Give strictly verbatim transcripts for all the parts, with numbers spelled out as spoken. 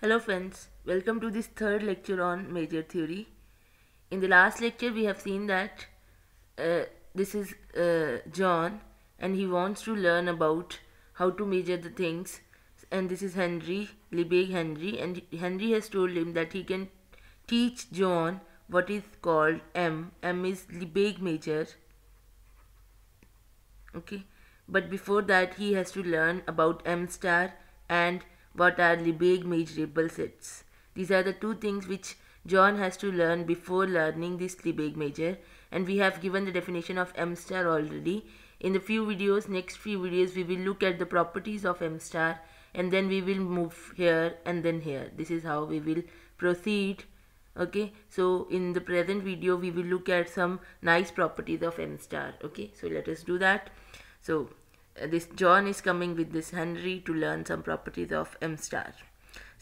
Hello friends, welcome to this third lecture on measure theory. In the last lecture we have seen that uh, this is uh, John and he wants to learn about how to measure the things, and this is Henri, Lebesgue Henri, and Henri has told him that he can teach John what is called M. M is Lebesgue measure. Okay, but before that he has to learn about M star and what are Lebesgue measurable sets. These are the two things which John has to learn before learning this Lebesgue measure, and we have given the definition of M star already. In the few videos, next few videos, we will look at the properties of M star, and then we will move here and then here. This is how we will proceed. Okay, so in the present video we will look at some nice properties of M star. Okay, so let us do that. So Uh, this John is coming with this Henri to learn some properties of M star.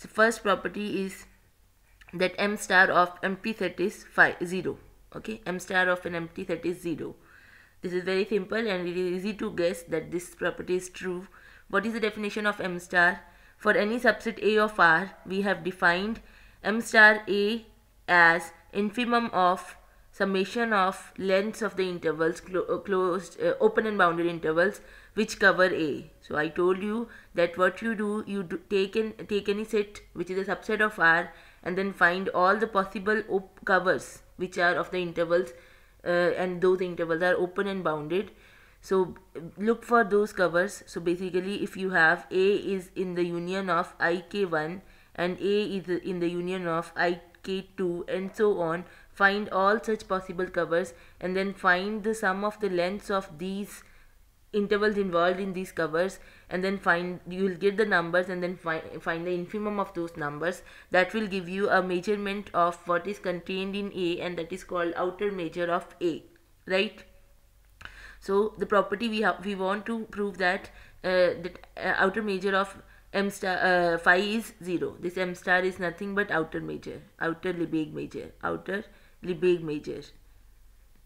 So first property is that M star of empty set is zero. Okay, M star of an empty set is zero. This is very simple and it is easy to guess that this property is true. What is the definition of M star? For any subset A of R, we have defined M star A as infimum of summation of lengths of the intervals, clo closed, uh, open and bounded intervals which cover A. So I told you that what you do, you do take, in, take any set which is a subset of R and then find all the possible op covers which are of the intervals, uh, and those intervals are open and bounded. So look for those covers. So basically if you have A is in the union of I K one and A is in the union of I K two and so on, find all such possible covers and then find the sum of the lengths of these intervals involved in these covers, and then find, you will get the numbers and then fi find the infimum of those numbers. That will give you a measurement of what is contained in A, and that is called outer measure of A, right? So the property we have, we want to prove that uh, that uh, outer measure of M star uh, phi is zero. This M star is nothing but outer measure, outer Lebesgue measure, outer Lebesgue measure.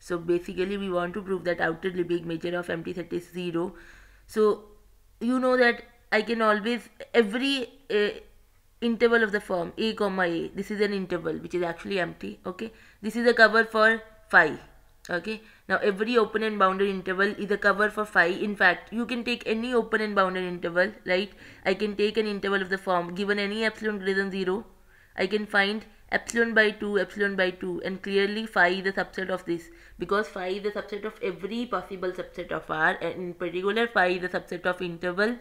So basically we want to prove that outer Lebesgue measure of empty set is zero. So you know that I can always, every uh, interval of the form A comma A, this is an interval which is actually empty. Okay, this is a cover for phi. Okay, now every open and bounded interval is a cover for phi. In fact, you can take any open and bounded interval, right? I can take an interval of the form given any epsilon greater than zero. I can find epsilon by two, epsilon by two, and clearly phi is a subset of this, because phi is a subset of every possible subset of R, and in particular phi is a subset of interval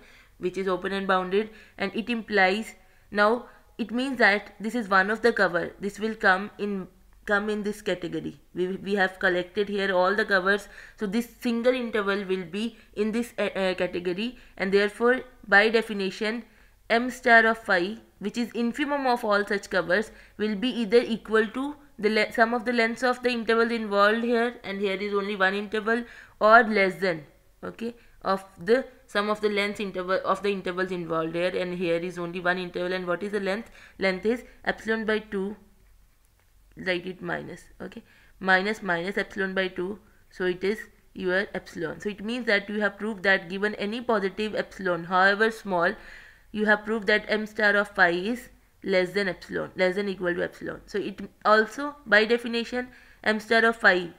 which is open and bounded, and it implies, now it means that this is one of the cover. This will come in come in this category. We, we have collected here all the covers, so this single interval will be in this uh, uh, category, and therefore by definition M star of phi, which is infimum of all such covers, will be either equal to the sum of the lengths of the intervals involved here, and here is only one interval, or less than, okay, of the sum of the length interval of the intervals involved here, and here is only one interval. And what is the length? Length is epsilon by two, write it minus, okay, minus minus epsilon by two, so it is your epsilon. So it means that you have proved that given any positive epsilon, however small, you have proved that M star of phi is less than epsilon, less than equal to epsilon. So it also, by definition, M star of phi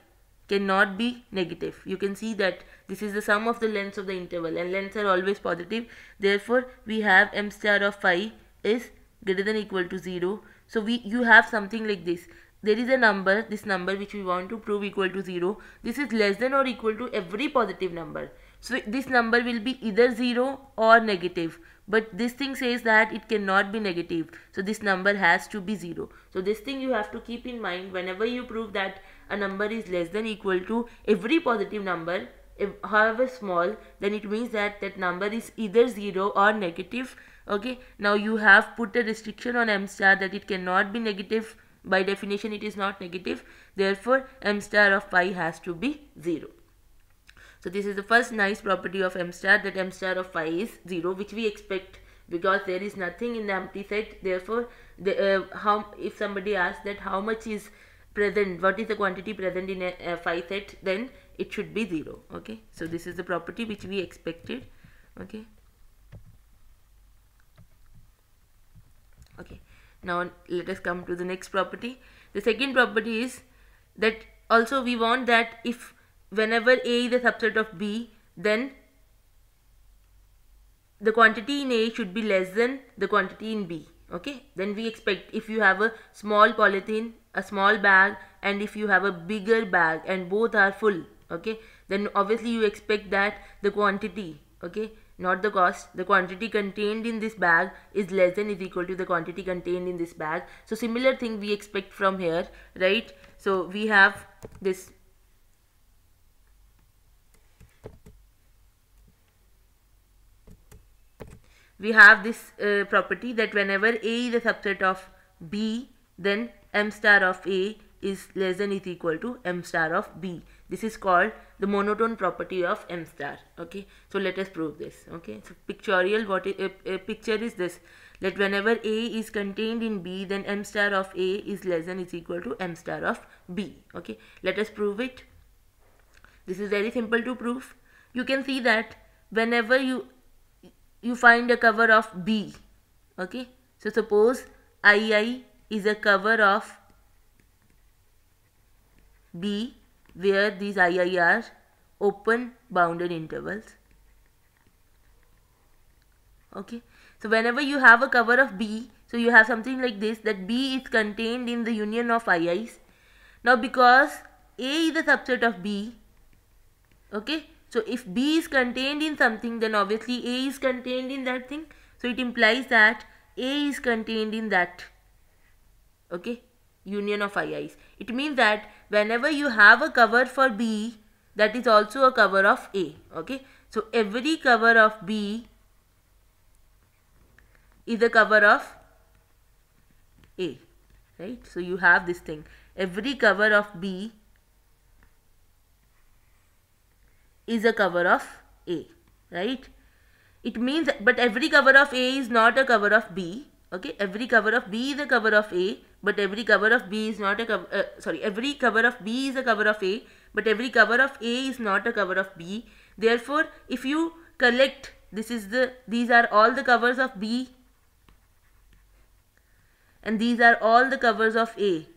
cannot be negative. You can see that this is the sum of the lengths of the interval, and lengths are always positive. Therefore we have M star of phi is greater than equal to zero. So we you have something like this. There is a number, this number which we want to prove equal to zero. This is less than or equal to every positive number. So this number will be either zero or negative. But this thing says that it cannot be negative. So this number has to be zero. So this thing you have to keep in mind whenever you prove that a number is less than equal to every positive number, if, however small, then it means that that number is either zero or negative. Okay. Now you have put a restriction on M star that it cannot be negative. By definition it is not negative, therefore M star of phi has to be zero. So this is the first nice property of M star, that M star of phi is zero, which we expect because there is nothing in the empty set. Therefore the, uh, how if somebody asks that how much is present, what is the quantity present in a, a phi set, then it should be zero. Okay, so this is the property which we expected. Okay, Okay, now let us come to the next property. The second property is that also we want that if whenever A is a subset of B, then the quantity in A should be less than the quantity in B. Okay, then we expect if you have a small polythene, a small bag, and if you have a bigger bag and both are full, okay, then obviously you expect that the quantity, okay, not the cost, the quantity contained in this bag is less than or is equal to the quantity contained in this bag. So similar thing we expect from here, right? So we have this we have this uh, property that whenever A is a subset of B, then M star of A is less than or is equal to M star of B. This is called the monotone property of M star. Okay, so let us prove this. Okay, so pictorial, what is, uh, uh, picture is this, that whenever A is contained in B, then M star of A is less than or is equal to M star of B. Okay, let us prove it. This is very simple to prove. You can see that whenever you you find a cover of B, okay, so suppose I I is a cover of B where these I I are open bounded intervals. Okay, so whenever you have a cover of B, so you have something like this, that B is contained in the union of I Is. Now because A is a subset of B, okay, so if B is contained in something, then obviously A is contained in that thing. So it implies that A is contained in that, okay, union of I Is. It means that whenever you have a cover for B, that is also a cover of A. Okay, so every cover of B is a cover of A, right? So you have this thing, every cover of B is a cover of A, right? It means that, but every cover of A is not a cover of B. Okay, every cover of B is a cover of A, but every cover of B is not a cover, uh, sorry, every cover of B is a cover of A, but every cover of A is not a cover of B. Therefore, if you collect, this is the, these are all the covers of B and these are all the covers of A,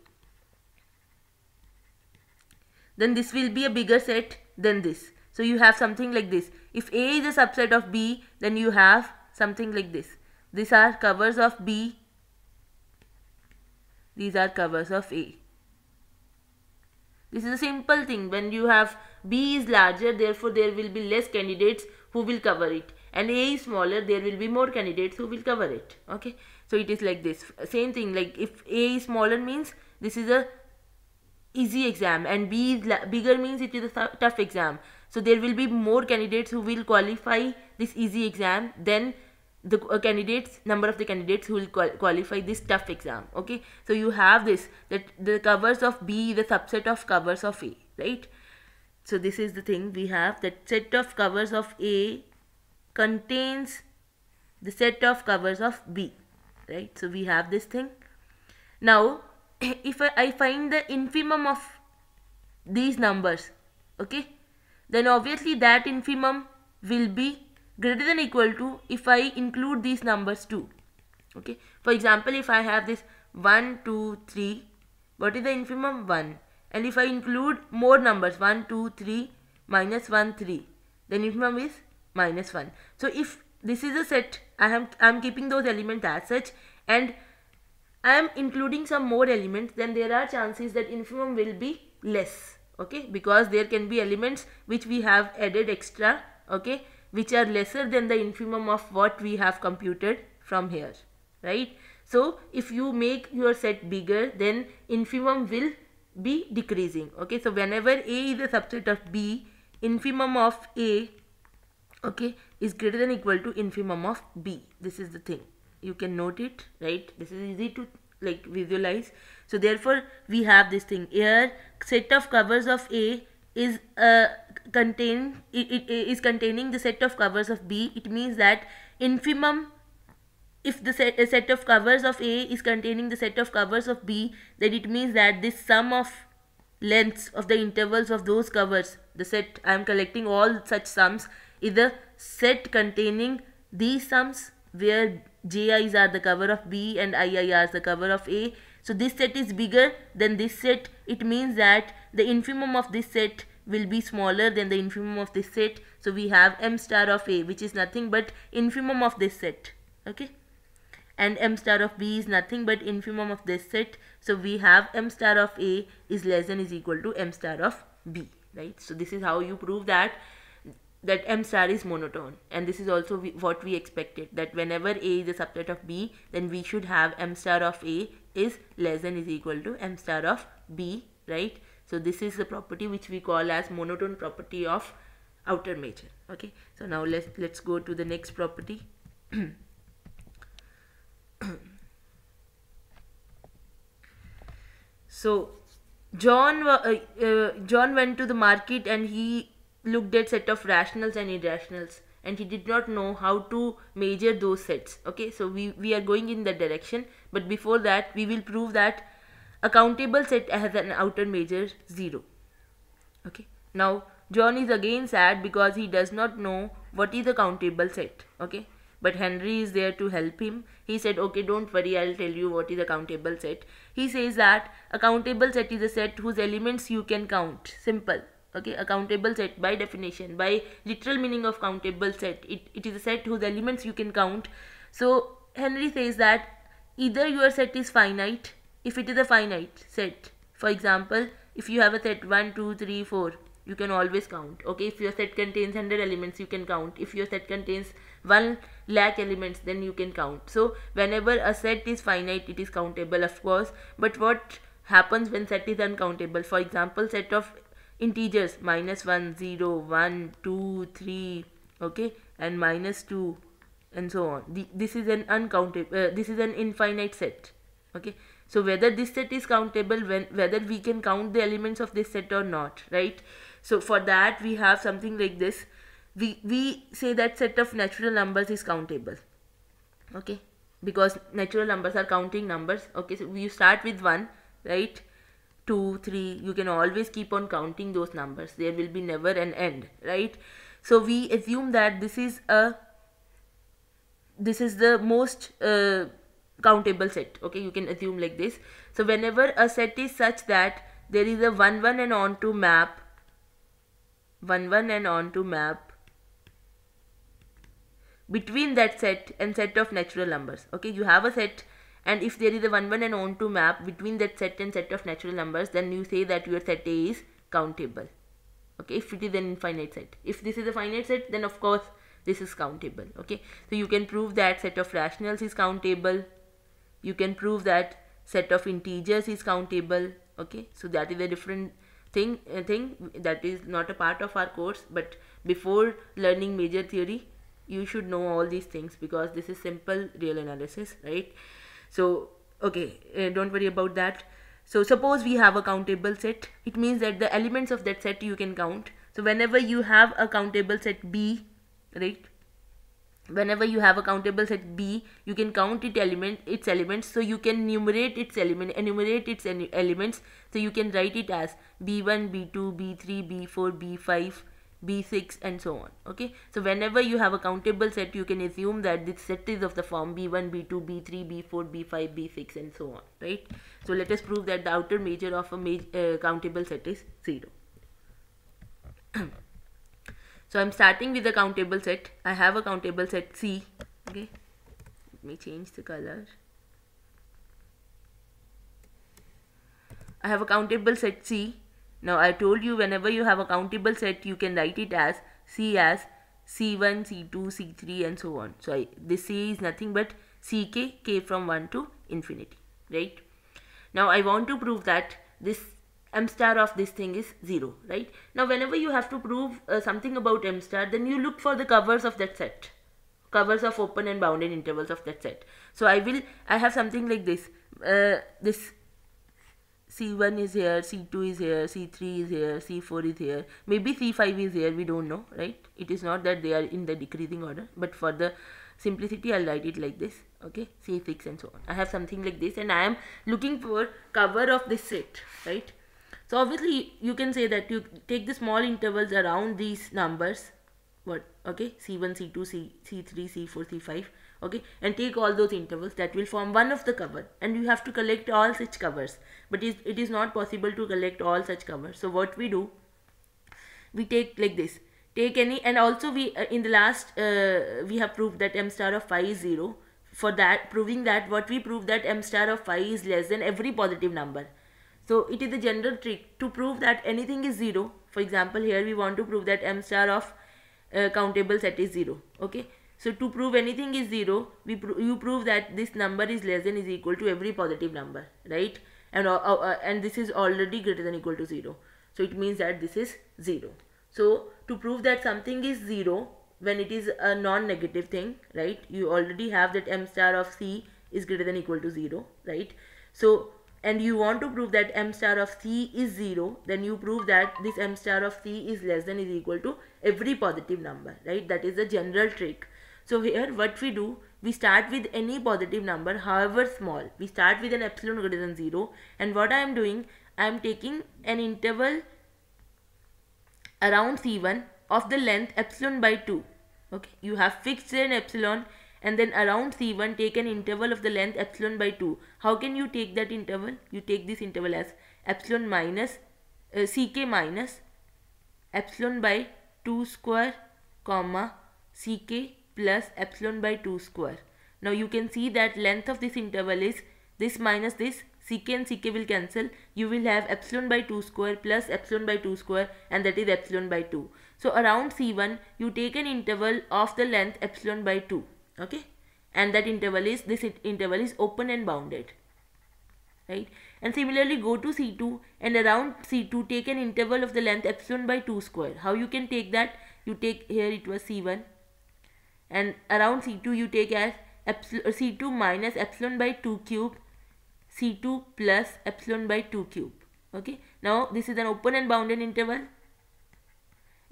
then this will be a bigger set than this. So you have something like this. If A is a subset of B, then you have something like this. These are covers of B, these are covers of A. This is a simple thing. When you have B is larger, therefore there will be less candidates who will cover it, and A is smaller, there will be more candidates who will cover it. Okay, so it is like this. Same thing, like if A is smaller means this is a easy exam, and B is bigger means it is a tough exam. So there will be more candidates who will qualify this easy exam than the candidates, number of the candidates who will qual qualify this tough exam. Okay, so you have this, that the covers of B is a subset of covers of A, right? So this is the thing we have, that set of covers of A contains the set of covers of B, right? So we have this thing. Now if I, I find the infimum of these numbers, okay, then obviously that infimum will be greater than or equal to if I include these numbers too. Okay, for example, if I have this one, two, three, what is the infimum? one. And if I include more numbers, one, two, three, minus one, three, then infimum is minus one. So if this is a set, I am I am keeping those elements as such, and I am including some more elements, then there are chances that infimum will be less. Okay, because there can be elements which we have added extra, okay, which are lesser than the infimum of what we have computed from here, right? So if you make your set bigger, then infimum will be decreasing. Okay, so whenever A is a subset of B, infimum of A, okay, is greater than or equal to infimum of B. This is the thing, you can note it, right? This is easy to like visualize. So therefore we have this thing here, set of covers of A is uh, contain it, it, it is containing the set of covers of B. It means that infimum, if the set, a set of covers of A is containing the set of covers of B, then it means that this sum of lengths of the intervals of those covers, the set, I am collecting all such sums, is a set containing these sums where Ji's are the cover of B and Iirs the cover of A. So this set is bigger than this set. It means that the infimum of this set will be smaller than the infimum of this set. So we have M star of A, which is nothing but infimum of this set. Okay. And M star of B is nothing but infimum of this set. So we have M star of A is less than is equal to M star of B. Right. So this is how you prove that that M star is monotone, and this is also we, what we expected, that whenever A is a subset of B, then we should have M star of A is less than is equal to M star of B, right? So this is the property which we call as monotone property of outer measure. Okay, so now let's let's go to the next property. So John uh, uh, John went to the market and he looked at set of rationals and irrationals, and he did not know how to measure those sets. Okay, so we, we are going in that direction, but before that we will prove that a countable set has an outer measure zero. Okay, now John is again sad because he does not know what is a countable set. Okay, but Henry is there to help him. He said, okay, don't worry, I'll tell you what is a countable set. He says that a countable set is a set whose elements you can count. Simple. Okay, a countable set by definition, by literal meaning of countable set, it, it is a set whose elements you can count. So Henry says that either your set is finite, if it is a finite set. For example, if you have a set one, two, three, four, you can always count. Okay, if your set contains one hundred elements, you can count. If your set contains one lakh elements, then you can count. So whenever a set is finite, it is countable, of course. But what happens when set is uncountable? For example, set of integers minus one, zero, one, two, three, okay, and minus two, and so on. The, this is an uncountable, uh, this is an infinite set. Okay, so whether this set is countable, when whether we can count the elements of this set or not, right? So for that we have something like this. We, we say that set of natural numbers is countable, okay, because natural numbers are counting numbers. Okay, so you start with one, right? two, three, you can always keep on counting those numbers. There will be never an end, right? So we assume that this is a, this is the most uh, countable set. Okay, you can assume like this. So whenever a set is such that there is a one, one and on to map, one, one and on to map between that set and set of natural numbers. Okay, you have a set, and if there is a one, one and on to map between that set and set of natural numbers, then you say that your set A is countable. Okay, if it is an infinite set. If this is a finite set, then of course this is countable. Okay, so you can prove that set of rationals is countable. You can prove that set of integers is countable. Okay, so that is a different thing, uh, thing that is not a part of our course, but before learning measure theory, you should know all these things, because this is simple real analysis, right? So, okay, uh, don't worry about that. So, suppose we have a countable set. It means that the elements of that set you can count. So, whenever you have a countable set B, right? Whenever you have a countable set B, you can count it element, its elements. So, you can numerate its element, enumerate its elements. So, you can write it as B one, B two, B three, B four, B five, B six, and so on. Okay, so whenever you have a countable set, you can assume that this set is of the form B one, B two, B three, B four, B five, B six, and so on, right? So let us prove that the outer measure of a major, uh, countable set is zero. So I'm starting with a countable set. I have a countable set C. Okay, let me change the color. I have a countable set C. Now I told you, whenever you have a countable set, you can write it as C, as C one, C two, C three, and so on. So I, this C is nothing but C K, K from one to infinity, right? Now I want to prove that this M star of this thing is zero, right? Now whenever you have to prove uh, something about M star, then you look for the covers of that set, covers of open and bounded intervals of that set. So I will, I have something like this, uh, this C one is here, C two is here, C three is here, C four is here, maybe C five is here, we don't know, right? It is not that they are in the decreasing order, but for the simplicity, I'll write it like this, okay? C six and so on. I have something like this, and I am looking for cover of this set, right? So obviously, you can say that you take the small intervals around these numbers, what, okay? C one, C two, C three, C four, C five, okay, and take all those intervals that will form one of the cover, and you have to collect all such covers, but it is not possible to collect all such covers. So what we do, we take like this, take any, and also we uh, in the last uh, we have proved that m star of phi is zero. For that, proving that, what we prove that m star of phi is less than every positive number. So it is a general trick to prove that anything is zero. For example, here we want to prove that m star of uh, countable set is zero, okay. So to prove anything is zero, we pr you prove that this number is less than is equal to every positive number, right? And uh, uh, and this is already greater than equal to zero. So it means that this is zero. So to prove that something is zero when it is a non-negative thing, right? You already have that m star of c is greater than equal to zero, right? So, and you want to prove that m star of c is zero, then you prove that this m star of c is less than is equal to every positive number, right? That is the general trick. So here what we do, we start with any positive number, however small. We start with an epsilon greater than zero, and what I am doing, I am taking an interval around c one of the length epsilon by two. Okay, you have fixed an epsilon, and then around c one take an interval of the length epsilon by two. How can you take that interval? You take this interval as epsilon minus uh, ck minus epsilon by two square comma ck plus epsilon by two square. Now you can see that length of this interval is this minus this, ck and ck will cancel. You will have epsilon by two square plus epsilon by two square, and that is epsilon by two. So around c one you take an interval of the length epsilon by two, okay, and that interval is, this interval is open and bounded, right? And similarly go to c two, and around c two take an interval of the length epsilon by two square. How you can take that? You take, here it was c one, and around c two you take as epsilon, c two minus epsilon by two cube c two plus epsilon by two cube, okay. Now this is an open and bounded interval,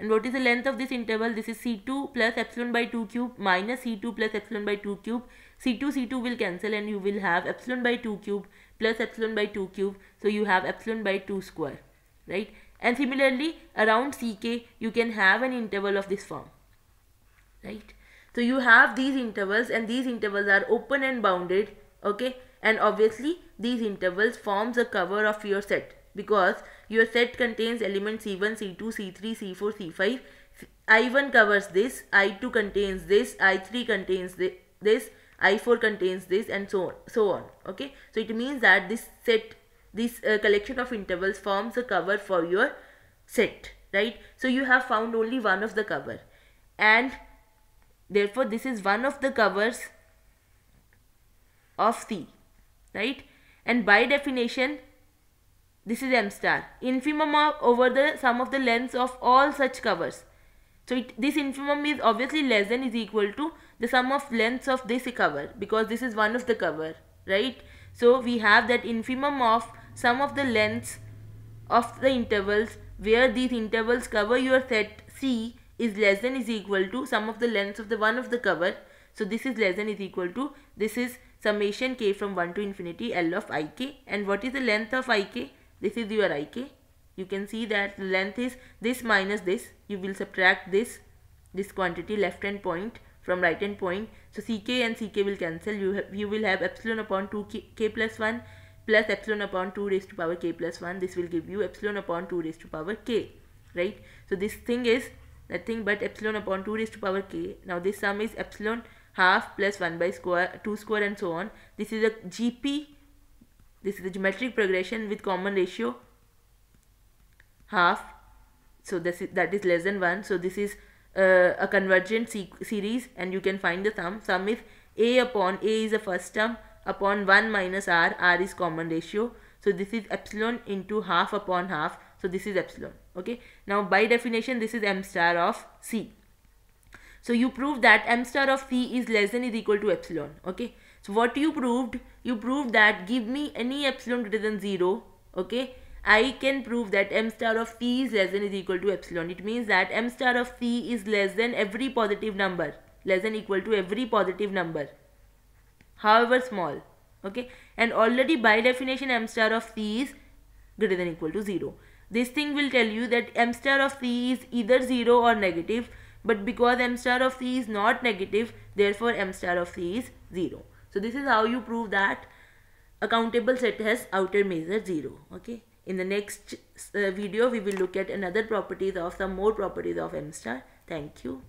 and what is the length of this interval? This is c two plus epsilon by two cube minus c two plus epsilon by two cube. c two, c two will cancel, and you will have epsilon by two cube plus epsilon by two cube. So you have epsilon by two square, right? And similarly around ck you can have an interval of this form, right? So you have these intervals, and these intervals are open and bounded, okay. And obviously these intervals forms a cover of your set, because your set contains elements c one, c two, c three, c four, c five. i one covers this, i two contains this, i three contains this, i four contains this, and so on, so on, okay. So it means that this set, this uh, collection of intervals forms a cover for your set, right? So you have found only one of the cover, and therefore this is one of the covers of C, right? And by definition this is M star, infimum of, over the sum of the lengths of all such covers. So it, this infimum is obviously less than is equal to the sum of lengths of this cover, because this is one of the cover, right? So we have that infimum of sum of the lengths of the intervals where these intervals cover your set C is less than is equal to sum of the lengths of the one of the cover. So this is less than is equal to, this is summation k from one to infinity L of ik, and what is the length of ik? This is your ik. You can see that the length is this minus this. You will subtract this, this quantity left hand point from right hand point. So ck and ck will cancel. You have, you will have epsilon upon two k, k plus one plus epsilon upon two raised to power k plus one. This will give you epsilon upon two raised to power k, right? So this thing is nothing but epsilon upon two raised to power k. Now this sum is epsilon half plus one by square, two square, and so on. This is a G P, this is a geometric progression with common ratio half. So this is, that is less than one. So this is uh, a convergent se series, and you can find the sum. Sum is a upon, a is the first term, upon one minus r, r is common ratio. So this is epsilon into half upon half. So this is epsilon, okay. Now by definition this is M star of C. So you prove that M star of C is less than is equal to epsilon, okay. So what you proved, you proved that give me any epsilon greater than zero, okay, I can prove that M star of C is less than is equal to epsilon. It means that M star of C is less than every positive number, less than equal to every positive number, however small, okay. And already by definition M star of C is greater than equal to zero. This thing will tell you that M star of C is either zero or negative, But because m star of c is not negative, therefore m star of c is zero. So this is how you prove that a countable set has outer measure zero. Okay. In the next uh, video, we will look at another properties of some more properties of m star. Thank you.